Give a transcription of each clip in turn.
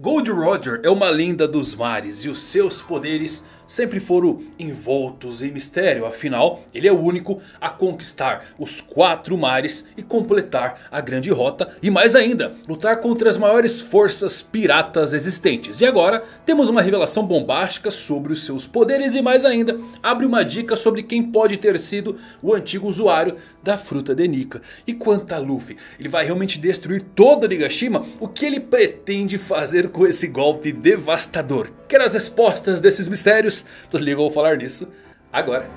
Gol D. Roger é uma lenda dos mares e os seus poderes sempre foram envoltos em mistério. Afinal, ele é o único a conquistar os 4 mares e completar a grande rota. E mais ainda, lutar contra as maiores forças piratas existentes. E agora, temos uma revelação bombástica sobre os seus poderes. E mais ainda, abre uma dica sobre quem pode ter sido o antigo usuário da fruta de Nika. E quanto a Luffy, ele vai realmente destruir toda Onigashima? O que ele pretende fazer com esse golpe devastador? Quer as respostas desses mistérios? Tô ligado, vou falar nisso agora.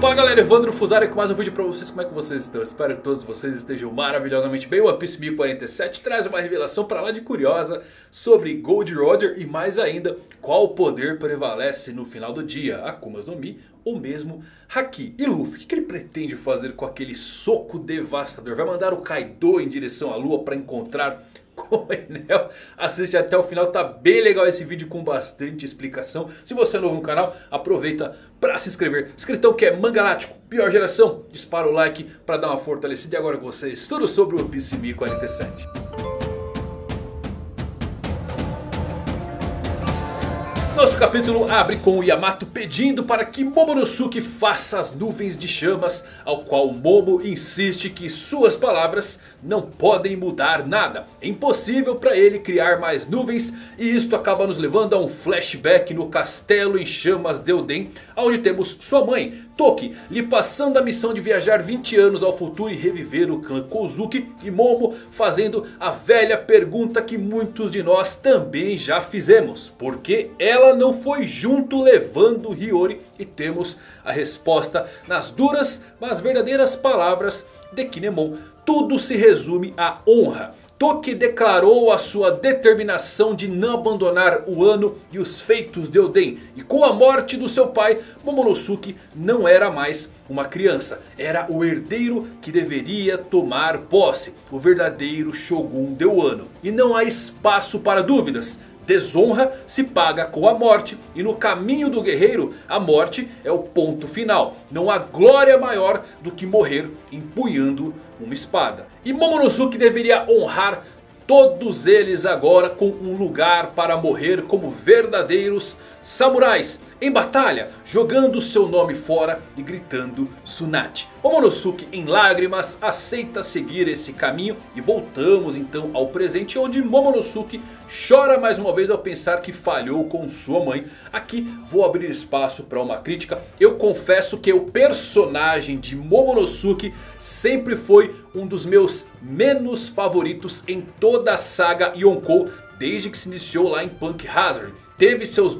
Fala galera, Evandro Fuzari com mais um vídeo pra vocês. Como é que vocês estão? Espero que todos vocês estejam maravilhosamente bem. O One Piece 1047 traz uma revelação pra lá de curiosa sobre Gol D. Roger e mais ainda, qual poder prevalece no final do dia, Akuma no Mi ou mesmo Haki. E Luffy, o que ele pretende fazer com aquele soco devastador? Vai mandar o Kaido em direção à lua pra encontrar com o Enel? Assiste até o final, tá bem legal esse vídeo com bastante explicação. Se você é novo no canal, aproveita pra se inscrever. Escritão que é mangalático, pior geração, dispara o like pra dar uma fortalecida. E agora com vocês, tudo sobre o One Piece 1047. Nosso capítulo abre com o Yamato pedindo para que Momonosuke faça as nuvens de chamas, ao qual Momo insiste que suas palavras não podem mudar nada. É impossível para ele criar mais nuvens e isto acaba nos levando a um flashback no castelo em chamas de Oden, onde temos sua mãe, Toki, lhe passando a missão de viajar 20 anos ao futuro e reviver o clã Kozuki, e Momo fazendo a velha pergunta que muitos de nós também já fizemos: por que ela não foi junto levando Hiyori? E temos a resposta nas duras, mas verdadeiras palavras de Kinemon: tudo se resume à honra. Toki declarou a sua determinação de não abandonar o Wano e os feitos de Oden. E com a morte do seu pai, Momonosuke não era mais uma criança. Era o herdeiro que deveria tomar posse, o verdadeiro Shogun de Wano. E não há espaço para dúvidas. Desonra se paga com a morte, e no caminho do guerreiro a morte é o ponto final. Não há glória maior do que morrer empunhando uma espada. E Momonosuke deveria honrar todos eles agora com um lugar para morrer como verdadeiros samurais, em batalha, jogando seu nome fora e gritando Tsunade. Momonosuke em lágrimas aceita seguir esse caminho. E voltamos então ao presente, onde Momonosuke chora mais uma vez ao pensar que falhou com sua mãe. Aqui vou abrir espaço para uma crítica. Eu confesso que o personagem de Momonosuke sempre foi um dos meus menos favoritos em toda a saga Yonkou, desde que se iniciou lá em Punk Hazard. Teve seus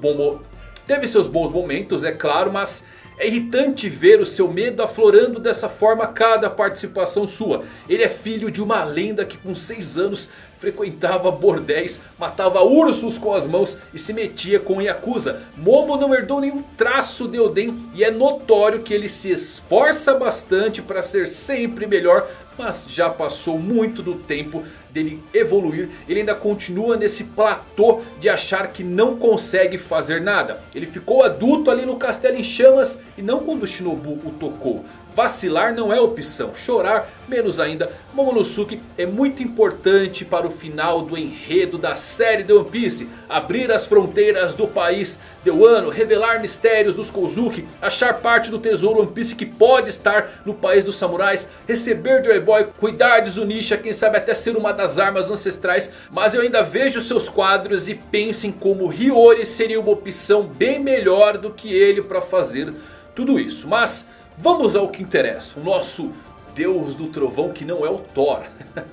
bons momentos, é claro, mas é irritante ver o seu medo aflorando dessa forma a cada participação sua. Ele é filho de uma lenda que com 6 anos frequentava bordéis, matava ursos com as mãos e se metia com Yakuza. Momo não herdou nenhum traço de Oden e é notório que ele se esforça bastante para ser sempre melhor, mas já passou muito do tempo dele evoluir. Ele ainda continua nesse platô de achar que não consegue fazer nada. Ele ficou adulto ali no castelo em chamas e não quando o Shinobu o tocou. Vacilar não é opção, chorar menos ainda. Momonosuke é muito importante para o final do enredo da série de One Piece. Abrir as fronteiras do país de Wano, revelar mistérios dos Kozuki, achar parte do tesouro One Piece que pode estar no país dos samurais, receber Joy Boy, cuidar de Zunisha, quem sabe até ser uma das armas ancestrais. Mas eu ainda vejo seus quadros e penso em como Hiyori seria uma opção bem melhor do que ele para fazer tudo isso. Mas vamos ao que interessa, o nosso Deus do Trovão que não é o Thor.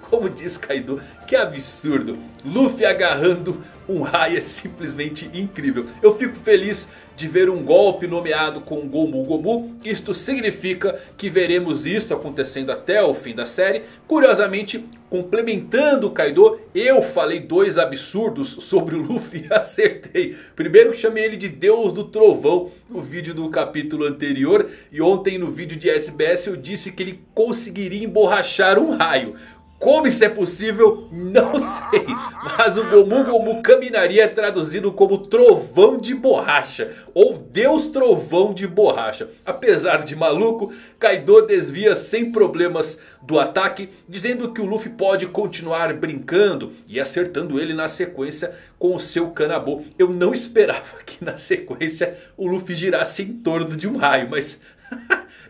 Como diz Kaido, que absurdo. Luffy agarrando um raio é simplesmente incrível. Eu fico feliz de ver um golpe nomeado com Gomu Gomu. Isto significa que veremos isto acontecendo até o fim da série. Curiosamente, complementando o Kaido, eu falei 2 absurdos sobre o Luffy e acertei. Primeiro, que chamei ele de Deus do Trovão no vídeo do capítulo anterior. E ontem no vídeo de SBS eu disse que ele conseguiria emborrachar um raio. Como isso é possível? Não sei. Mas o Gomu Gomu Kaminaria é traduzido como Trovão de Borracha. Ou Deus Trovão de Borracha. Apesar de maluco, Kaido desvia sem problemas do ataque, dizendo que o Luffy pode continuar brincando e acertando ele na sequência com o seu Kanabo. Eu não esperava que na sequência o Luffy girasse em torno de um raio, mas...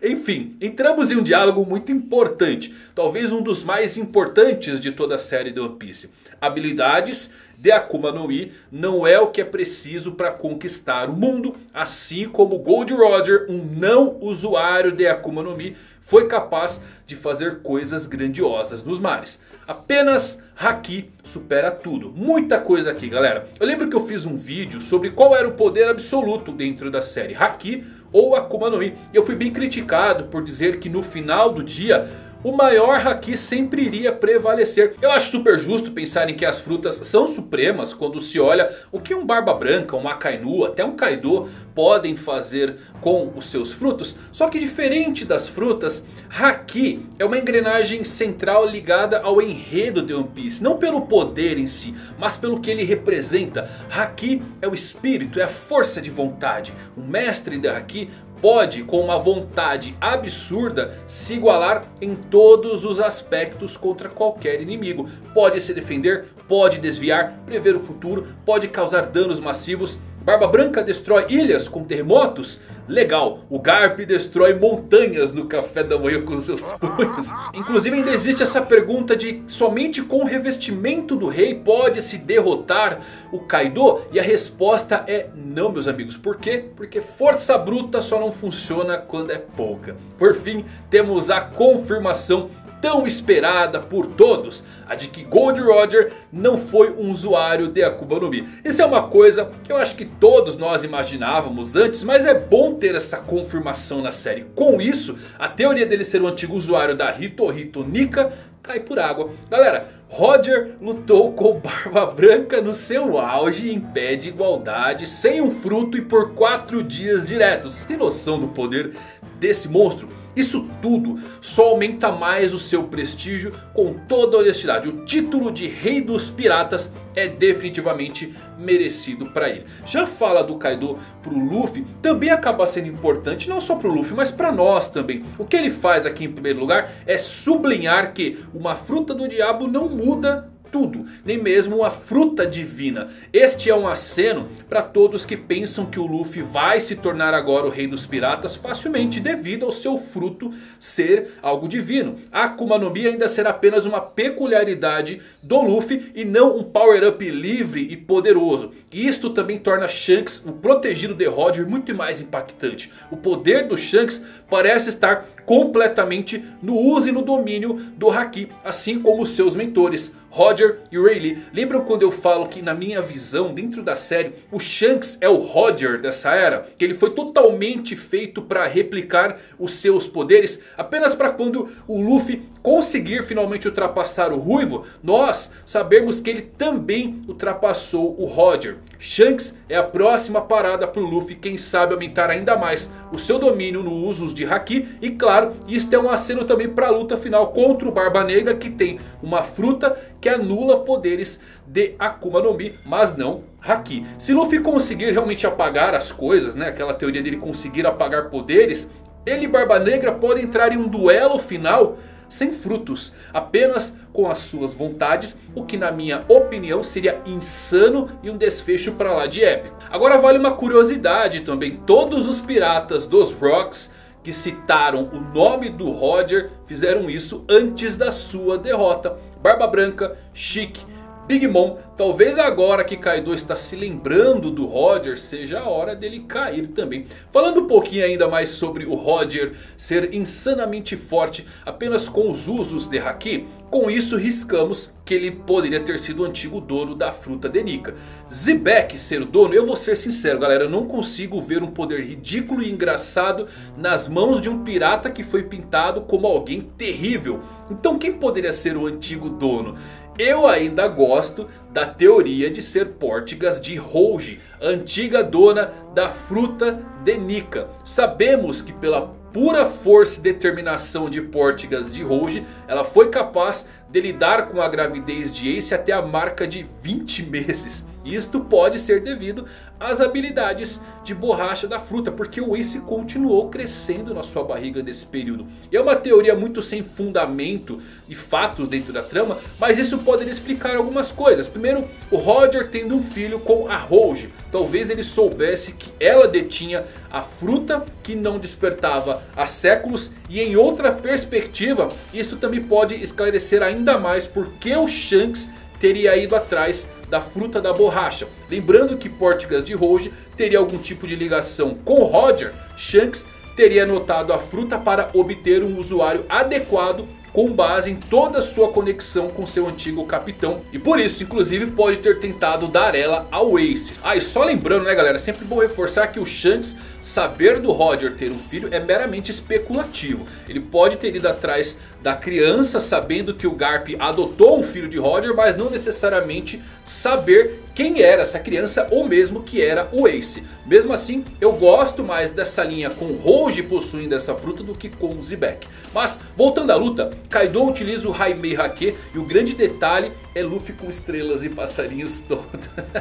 Enfim, entramos em um diálogo muito importante, talvez um dos mais importantes de toda a série de One Piece. Habilidades de Akuma no Mi não é o que é preciso para conquistar o mundo, assim como Gol D. Roger, um não usuário de Akuma no Mi, foi capaz de fazer coisas grandiosas nos mares. Apenas Haki supera tudo. Muita coisa aqui, galera. Eu lembro que eu fiz um vídeo sobre qual era o poder absoluto dentro da série, Haki ou Akuma no Mi. Eu fui bem criticado por dizer que no final do dia o maior Haki sempre iria prevalecer. Eu acho super justo pensarem que as frutas são supremas quando se olha o que um Barba Branca, um Akainu, até um Kaido podem fazer com os seus frutos. Só que diferente das frutas, Haki é uma engrenagem central ligada ao enredo de One Piece. Não pelo poder em si, mas pelo que ele representa. Haki é o espírito, é a força de vontade. O mestre da Haki pode, com uma vontade absurda, se igualar em todos os aspectos contra qualquer inimigo. Pode se defender, pode desviar, prever o futuro, pode causar danos massivos. Barba Branca destrói ilhas com terremotos? Legal, o Garp destrói montanhas no café da manhã com seus punhos. Inclusive ainda existe essa pergunta de somente com o revestimento do rei pode-se derrotar o Kaido? E a resposta é não, meus amigos. Por quê? Porque força bruta só não funciona quando é pouca. Por fim, temos a confirmação tão esperada por todos, a de que Gol D. Roger não foi um usuário de Akuma no Mi. Isso é uma coisa que eu acho que todos nós imaginávamos antes, mas é bom ter essa confirmação na série. Com isso, a teoria dele ser um antigo usuário da Hitohito Nika cai por água. Galera, Roger lutou com Barba Branca no seu auge em pé de igualdade, sem um fruto e por 4 dias diretos. Vocês têm noção do poder desse monstro? Isso tudo só aumenta mais o seu prestígio, com toda a honestidade. O título de Rei dos Piratas é definitivamente merecido para ele. Já a fala do Kaido pro Luffy também acaba sendo importante, não só pro Luffy, mas para nós também. O que ele faz aqui em primeiro lugar é sublinhar que uma fruta do diabo não muda tudo, nem mesmo uma fruta divina. Este é um aceno para todos que pensam que o Luffy vai se tornar agora o Rei dos Piratas facilmente devido ao seu fruto ser algo divino. A Akuma no Mi ainda será apenas uma peculiaridade do Luffy e não um power up livre e poderoso. E isto também torna Shanks, o protegido de Roger, muito mais impactante. O poder do Shanks parece estar completamente no uso e no domínio do Haki, assim como seus mentores Roger e Rayleigh. Lembram quando eu falo que, na minha visão, dentro da série, o Shanks é o Roger dessa era? Que ele foi totalmente feito para replicar os seus poderes, apenas para quando o Luffy conseguir finalmente ultrapassar o Ruivo, nós sabemos que ele também ultrapassou o Roger. Shanks é a próxima parada para o Luffy, quem sabe aumentar ainda mais o seu domínio no uso de Haki. E claro, isto é um aceno também para a luta final contra o Barba Negra, que tem uma fruta que anula poderes de Akuma no Mi, mas não Haki. Se Luffy conseguir realmente apagar as coisas, né, aquela teoria dele conseguir apagar poderes, ele e Barba Negra podem entrar em um duelo final sem frutos, apenas com as suas vontades, o que na minha opinião seria insano e um desfecho para lá de épico. Agora vale uma curiosidade também: todos os piratas dos Rocks que citaram o nome do Roger fizeram isso antes da sua derrota. Barba Branca, Chique, Big Mom. Talvez agora que Kaido está se lembrando do Roger, seja a hora dele cair também. Falando um pouquinho ainda mais sobre o Roger ser insanamente forte apenas com os usos de Haki, com isso riscamos que ele poderia ter sido o antigo dono da fruta de Nika. Zebek ser o dono, eu vou ser sincero, galera, eu não consigo ver um poder ridículo e engraçado nas mãos de um pirata que foi pintado como alguém terrível. Então quem poderia ser o antigo dono? Eu ainda gosto da teoria de ser Portgas D. Rouge, antiga dona da fruta de Nika. Sabemos que pela pura força e determinação de Portgas D. Rouge, ela foi capaz de lidar com a gravidez de Ace até a marca de 20 meses. Isto pode ser devido às habilidades de borracha da fruta, porque o Ace continuou crescendo na sua barriga nesse período. E é uma teoria muito sem fundamento e fatos dentro da trama, mas isso poderia explicar algumas coisas. Primeiro, o Roger tendo um filho com a Rouge. Talvez ele soubesse que ela detinha a fruta que não despertava há séculos. E em outra perspectiva, isso também pode esclarecer ainda mais porque o Shanks teria ido atrás da fruta da borracha. Lembrando que Portgas D. Rouge teria algum tipo de ligação com Roger. Shanks teria anotado a fruta para obter um usuário adequado com base em toda a sua conexão com seu antigo capitão. E por isso, inclusive, pode ter tentado dar ela ao Ace. Ah, e só lembrando, né galera, sempre bom reforçar que o Shanks saber do Roger ter um filho é meramente especulativo. Ele pode ter ido atrás da criança sabendo que o Garp adotou um filho de Roger, mas não necessariamente saber quem era essa criança ou mesmo que era o Ace. Mesmo assim, eu gosto mais dessa linha com Rouge possuindo essa fruta do que com Zebek. Mas voltando à luta, Kaido utiliza o Haimei Haki e o grande detalhe é Luffy com estrelas e passarinhos todo.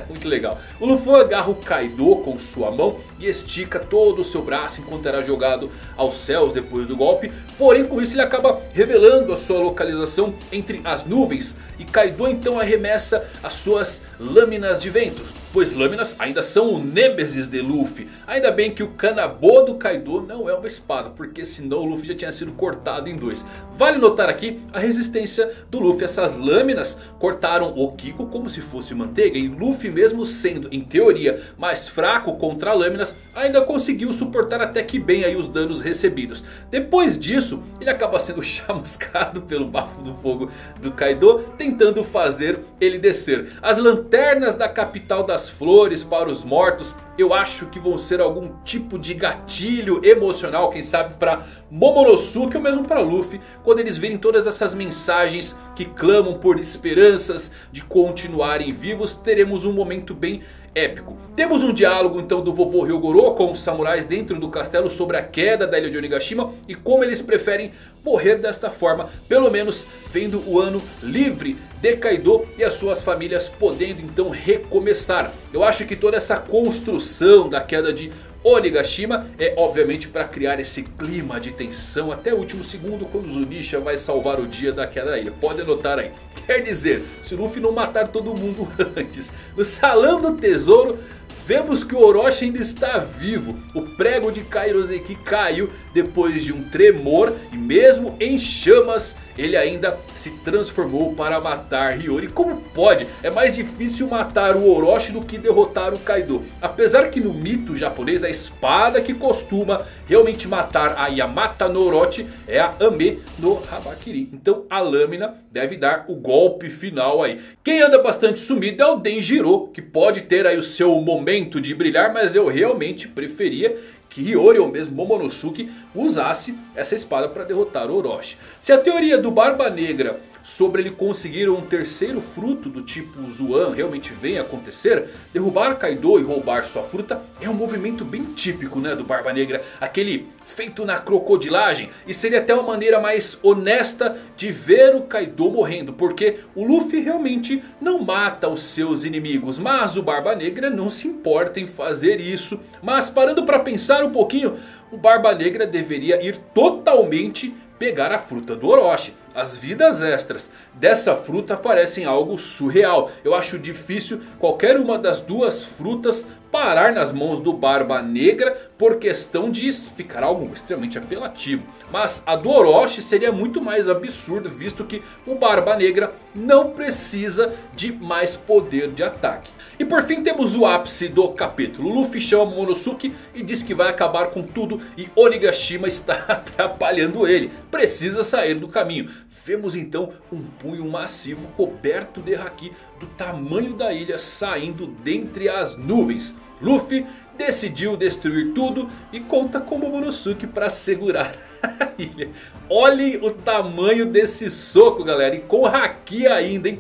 Muito legal. O Luffy agarra o Kaido com sua mão e estica todo o seu braço enquanto era jogado aos céus depois do golpe. Porém com isso ele acaba revelando a sua localização entre as nuvens. E Kaido então arremessa as suas lâminas de vento, pois lâminas ainda são o nêmesis de Luffy. Ainda bem que o Kanabo do Kaido não é uma espada, porque senão o Luffy já tinha sido cortado em dois. Vale notar aqui a resistência do Luffy. Essas lâminas cortaram o Kiko como se fosse manteiga. E Luffy, mesmo sendo em teoria mais fraco contra lâminas, ainda conseguiu suportar até que bem aí os danos recebidos. Depois disso ele acaba sendo chamuscado pelo bafo do fogo do Kaido, tentando fazer ele descer. As lanternas da capital da as flores para os mortos, eu acho que vão ser algum tipo de gatilho emocional, quem sabe para Momonosuke ou mesmo para Luffy, quando eles virem todas essas mensagens que clamam por esperanças de continuarem vivos. Teremos um momento bem épico. Temos um diálogo então do vovô Ryogoro com os samurais dentro do castelo sobre a queda da ilha de Onigashima e como eles preferem morrer desta forma, pelo menos vendo o ano livre de Kaido e as suas famílias podendo então recomeçar. Eu acho que toda essa construção da queda de Onigashima é obviamente para criar esse clima de tensão até o último segundo, quando Zunisha vai salvar o dia daquela ilha. Pode anotar aí. Quer dizer, se Luffy não matar todo mundo antes. No Salão do Tesouro vemos que o Orochi ainda está vivo. O prego de Kairoseki caiu depois de um tremor e mesmo em chamas ele ainda se transformou para matar Hiyori. Como pode? É mais difícil matar o Orochi do que derrotar o Kaido. Apesar que no mito japonês a espada que costuma realmente matar a Yamato no Orochi é a Ame no Habakiri. Então a lâmina deve dar o golpe final aí. Quem anda bastante sumido é o Denjiro, que pode ter aí o seu momento de brilhar, mas eu realmente preferia que Hiyori ou mesmo Momonosuke usasse essa espada para derrotar Orochi. Se a teoria do Barba Negra sobre ele conseguir um terceiro fruto do tipo Zuan realmente vem acontecer, derrubar Kaido e roubar sua fruta é um movimento bem típico, né, do Barba Negra. Aquele feito na crocodilagem. E seria até uma maneira mais honesta de ver o Kaido morrendo, porque o Luffy realmente não mata os seus inimigos, mas o Barba Negra não se importa em fazer isso. Mas parando para pensar um pouquinho, o Barba Negra deveria ir totalmente pegar a fruta do Orochi. As vidas extras dessa fruta parecem algo surreal. Eu acho difícil qualquer uma das duas frutas parar nas mãos do Barba Negra, por questão de ficar algo extremamente apelativo. Mas a do Orochi seria muito mais absurdo, visto que o Barba Negra não precisa de mais poder de ataque. E por fim temos o ápice do capítulo. Luffy chama Momonosuke e diz que vai acabar com tudo e Onigashima está atrapalhando ele. Precisa sair do caminho. Vemos então um punho massivo coberto de haki do tamanho da ilha saindo dentre as nuvens. Luffy decidiu destruir tudo e conta com Momonosuke para segurar a ilha. Olhem o tamanho desse soco, galera, e com haki ainda, hein?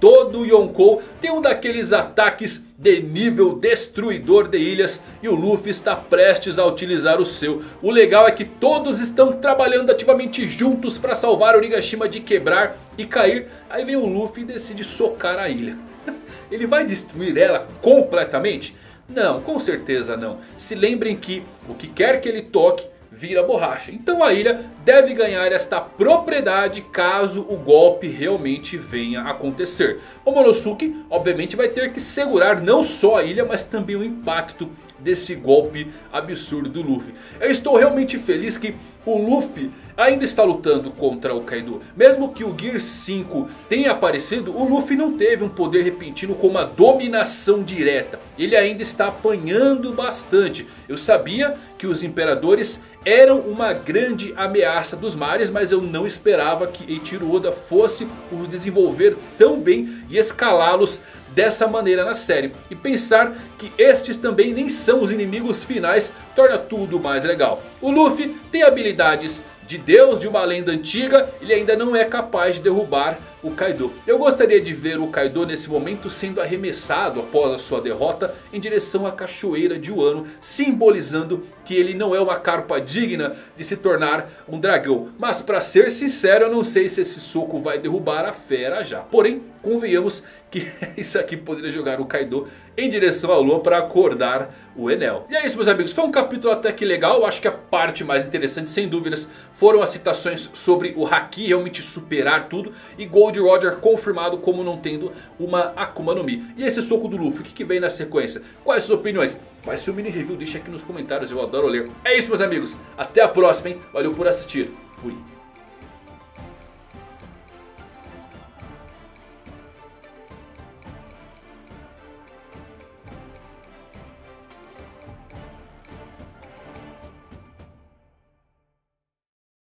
todo o Yonkou tem um daqueles ataques de nível destruidor de ilhas e o Luffy está prestes a utilizar o seu. O legal é que todos estão trabalhando ativamente juntos para salvar Onigashima de quebrar e cair. Aí vem o Luffy e decide socar a ilha. Ele vai destruir ela completamente? Não, com certeza não. Se lembrem que o que quer que ele toque vira borracha. Então a ilha deve ganhar esta propriedade caso o golpe realmente venha a acontecer. O Momonosuke obviamente vai ter que segurar não só a ilha, mas também o impacto desse golpe absurdo do Luffy. Eu estou realmente feliz que o Luffy ainda está lutando contra o Kaido. Mesmo que o Gear 5 tenha aparecido, o Luffy não teve um poder repentino como a dominação direta. Ele ainda está apanhando bastante. Eu sabia que os imperadores eram uma grande ameaça dos mares, mas eu não esperava que Eiichiro Oda fosse os desenvolver tão bem e escalá-los dessa maneira na série. E pensar que estes também nem são os inimigos finais torna tudo mais legal. O Luffy tem habilidades de Deus, de uma lenda antiga. Ele ainda não é capaz de derrubar o Kaido. Eu gostaria de ver o Kaido nesse momento sendo arremessado após a sua derrota em direção à cachoeira de Wano, simbolizando que ele não é uma carpa digna de se tornar um dragão. Mas para ser sincero, eu não sei se esse soco vai derrubar a fera já. Porém, convenhamos que isso aqui poderia jogar o Kaido em direção à lua para acordar o Enel. E é isso, meus amigos, foi um capítulo até que legal. Eu acho que a parte mais interessante, sem dúvidas, foram as citações sobre o Haki realmente superar tudo. E Gol D. Roger confirmado como não tendo uma Akuma no Mi. E esse soco do Luffy, o que vem na sequência? Quais suas opiniões? Faz seu mini review, deixa aqui nos comentários, eu adoro ler. É isso, meus amigos, até a próxima, hein? Valeu por assistir, fui!